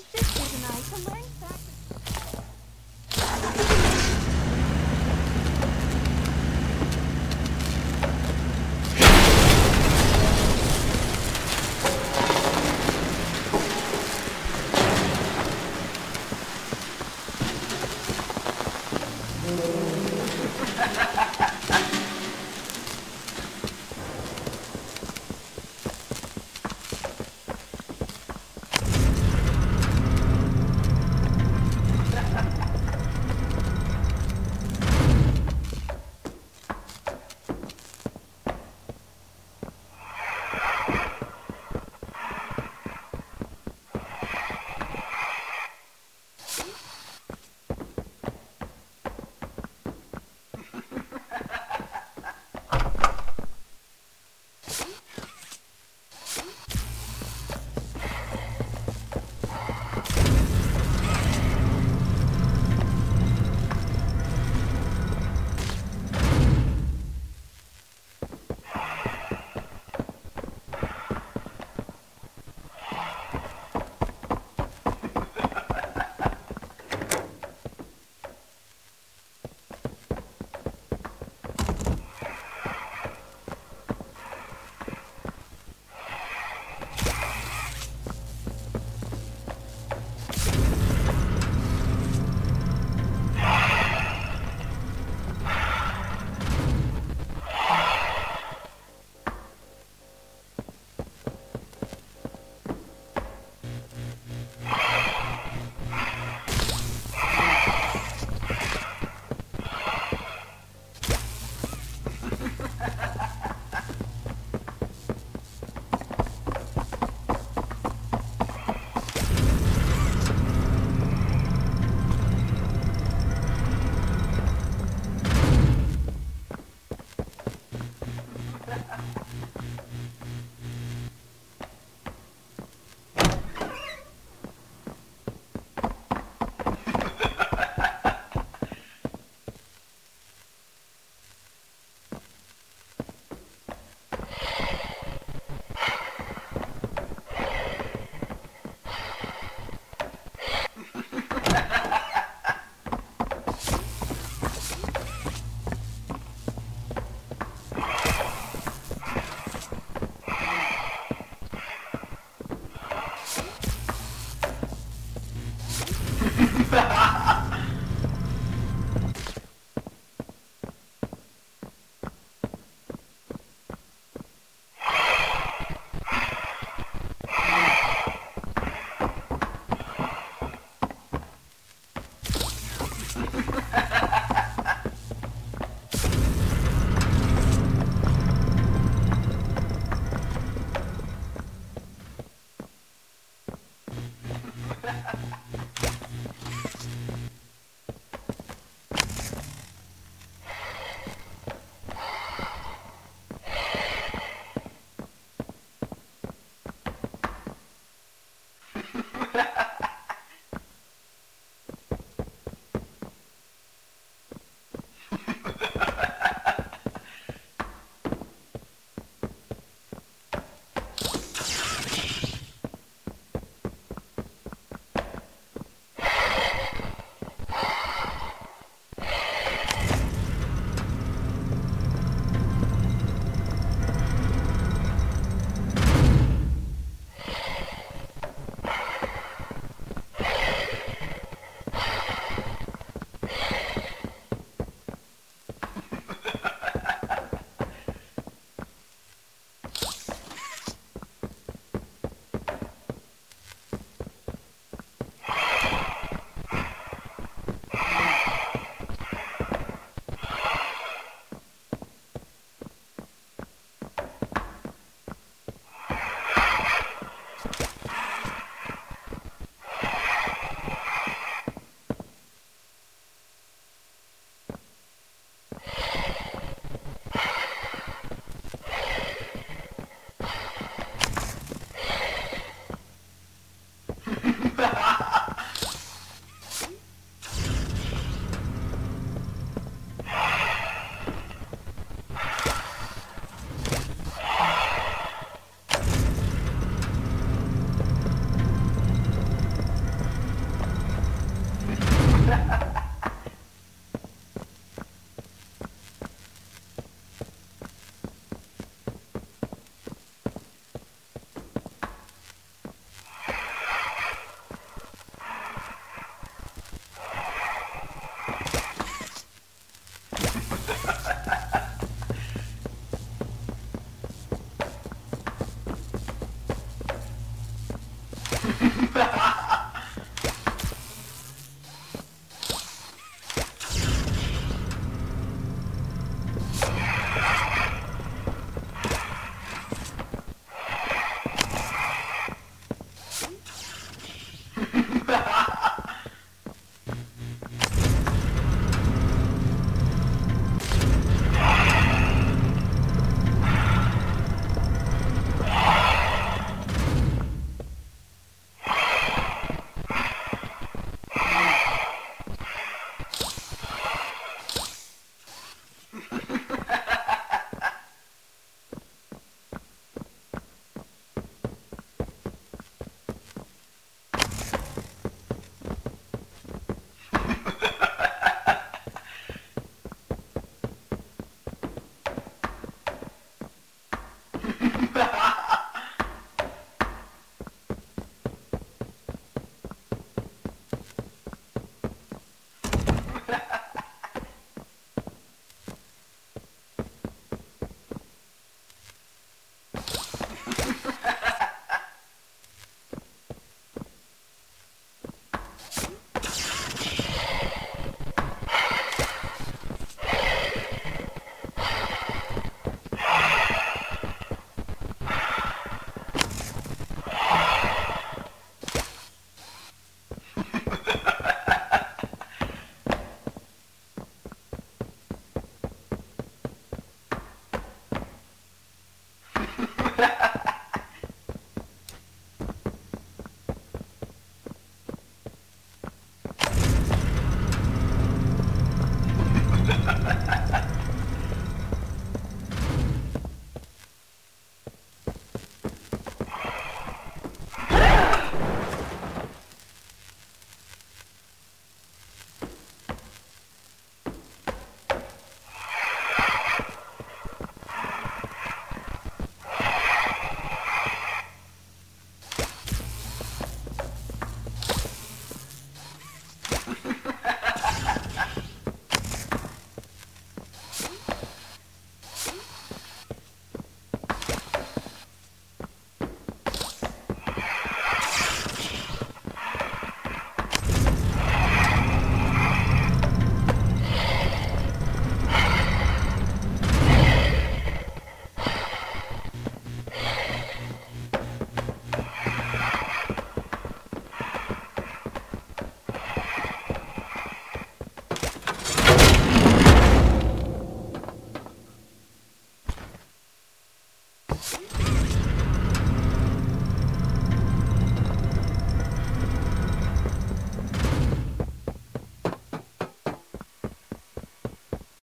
sisters and I to learn